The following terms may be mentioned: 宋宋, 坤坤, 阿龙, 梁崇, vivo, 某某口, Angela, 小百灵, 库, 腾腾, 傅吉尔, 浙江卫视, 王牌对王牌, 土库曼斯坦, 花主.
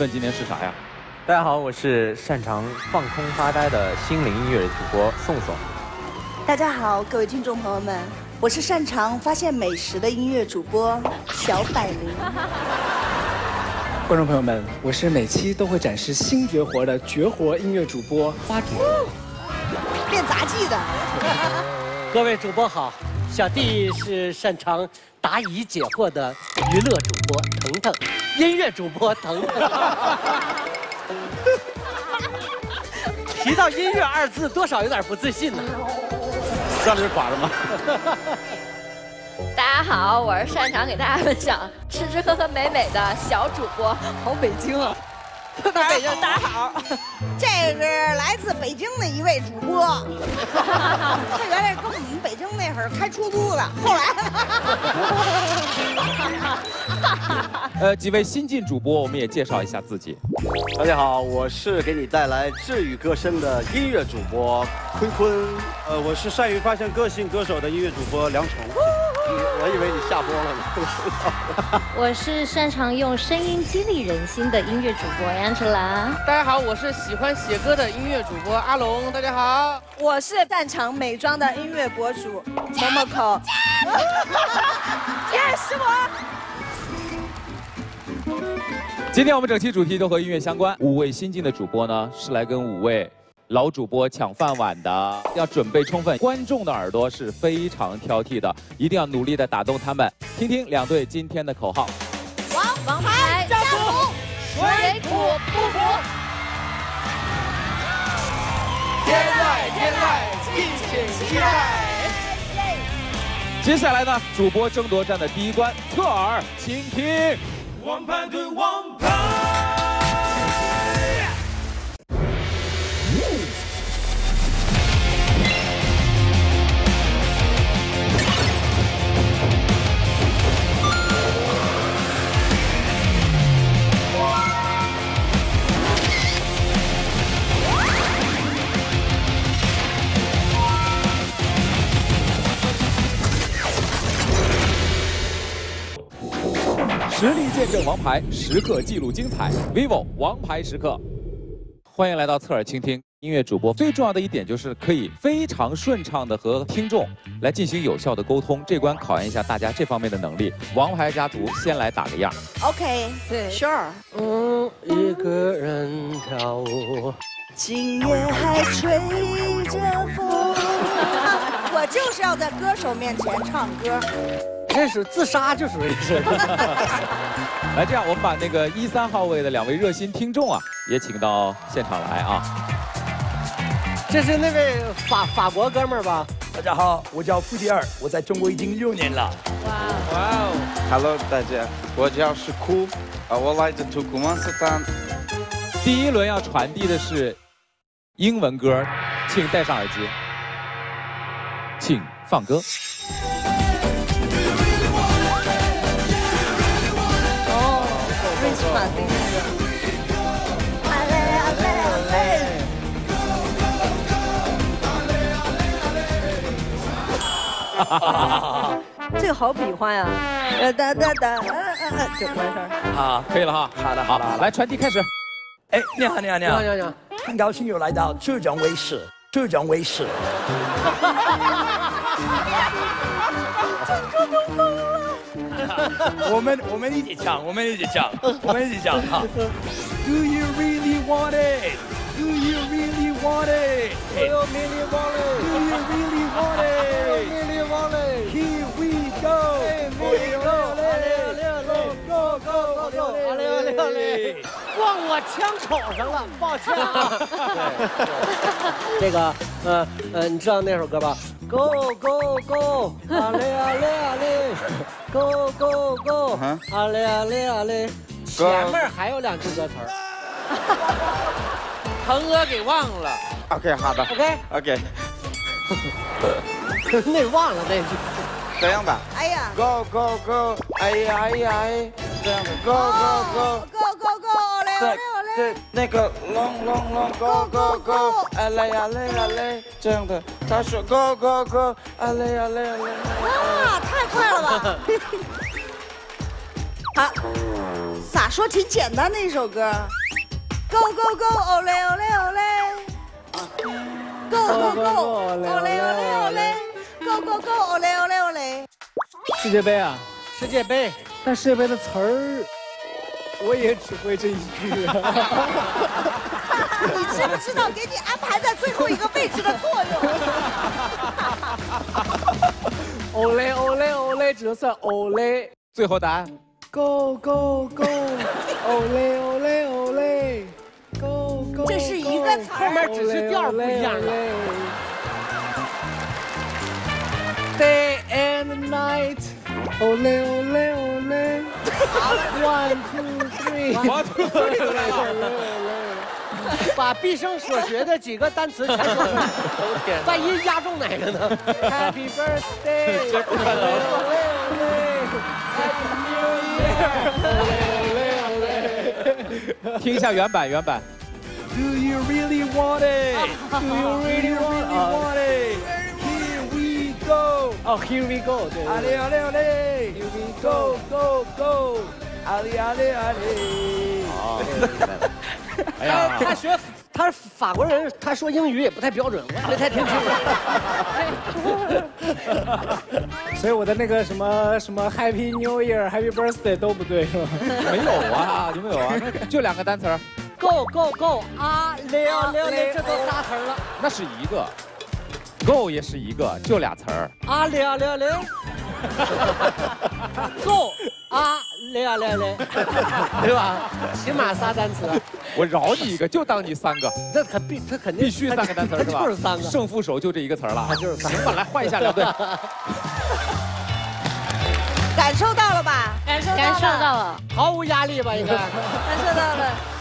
问今天是啥呀？大家好，我是擅长放空发呆的心灵音乐主播宋宋。大家好，各位听众朋友们，我是擅长发现美食的音乐主播小百灵。观众朋友们，我是每期都会展示新绝活的绝活音乐主播花主，练杂技的。各位主播好，小弟是擅长答疑解惑的娱乐主播腾腾。音乐主播腾腾，提到音乐二字，多少有点不自信呢。上面垮了吗？大家好，我是擅长给大家分享吃吃喝喝美美的小主播，好北京啊！北京，大家好，这是来自北京的一位主播，他原来跟我们北京那会儿开出租的，后来，几位新晋主播，我们也介绍一下自己。大家好，我是给你带来治愈歌声的音乐主播坤坤，我是善于发现个性歌手的音乐主播梁崇。我以为你下播了呢。我是擅长用声音激励人心的音乐主播 Angela。大家好，我是喜欢写歌的音乐主播阿龙。大家好，我是擅长美妆的音乐博主某某口。耶，是我。今天我们整期主题都和音乐相关。五位新晋的主播呢，是来跟五位老主播抢饭碗的，要准备充分。观众的耳朵是非常挑剔的，一定要努力的打动他们。听听两队今天的口号：王牌战服，水土不服。天籁，敬请期待。接下来呢，主播争夺战的第一关，侧耳倾听。王牌对王牌。 实力见证王牌，时刻记录精彩。vivo 王牌时刻，欢迎来到侧耳倾听。音乐主播最重要的一点就是可以非常顺畅的和听众来进行有效的沟通。这关考验一下大家这方面的能力。王牌家族先来打个样。OK， 对 ，Sure。一个人跳舞，今夜还吹着风。我就是要在歌手面前唱歌。 这是自杀，就属于是。来，这样我们把那个13号位的两位热心听众啊，也请到现场来啊。这是那位法国哥们儿吧？大家好，我叫傅吉尔，我在中国已经6年了。哇哦 ！Hello， 大家，我叫是库，我来自土库曼斯坦。第一轮要传递的是英文歌，请戴上耳机，请放歌。 这个好比划呀！就完事儿。啊，可以了哈。好的，好的。来，传递开始。哎，你好，你好，你好，你好。很高兴又来到浙江卫视。整个都懵了。 我们一起唱，我们一起唱哈。Do you really want it? Do you really want it? Do you really want it? Do you really want it? Do you really want it? Here we go. Go. 往我枪口上了，抱歉啊。这个你知道那首歌吧？ Go go go， 啊嘞 ，Go go go， 啊嘞。前面还有2句歌词儿，腾哥给忘了。OK， 好的。OK。那忘了那句。这样吧。哎呀。Go go go， 哎呀。这样的。Go go go， 对，那个 long go go go， 啊嘞，这样的。他说 go go go， 啊嘞。哇，太快了吧！好，咋说挺简单的一首歌 ，Go Go Go， Ole Ole Ole，Go Go Go， Ole Ole Ole，Go Go Go， Ole Ole Ole。世界杯啊，世界杯，但世界杯的词儿我也只会这一句、啊。你知不知道给你安排在最后一个位置的作用？欧雷欧雷欧雷，只能算欧雷。最后答案 ，Go Go Go， 欧雷欧雷欧雷 ，Go Go。这是一个词，后面只是调不一样了。Day and night， 欧雷欧雷欧雷 ，One two three，One two three。 把毕生所学的几个单词全说出来，万一压中哪个呢 ？Happy birthday！ 听一下原版，原版。Do you really want it? Do you really want it? Here we go！ 哦 ，Here we go！ 对。阿里阿里阿里 ！Here we go go go！ 阿里阿里阿里。好。 哎呀，他学他是法国人，他说英语也不太标准，我没太听清楚。所以我的那个什么什么 Happy New Year、Happy Birthday 都不对是吧？没有啊，有没有啊？就两个单词 ，Go Go Go 啊，溜溜溜，这都仨词了。那是一个 ，Go 也是一个，就俩词儿。啊溜溜溜 ，Go 啊。 来来来，对吧？起码仨单词，我饶你一个，就当你三个。那他肯定必须三个单词是吧？就是三个，胜负手就这一个词了。他就是三个。行吧，来换一下两队。感受到了吧？感受到了，毫无压力吧？应该。感受到了。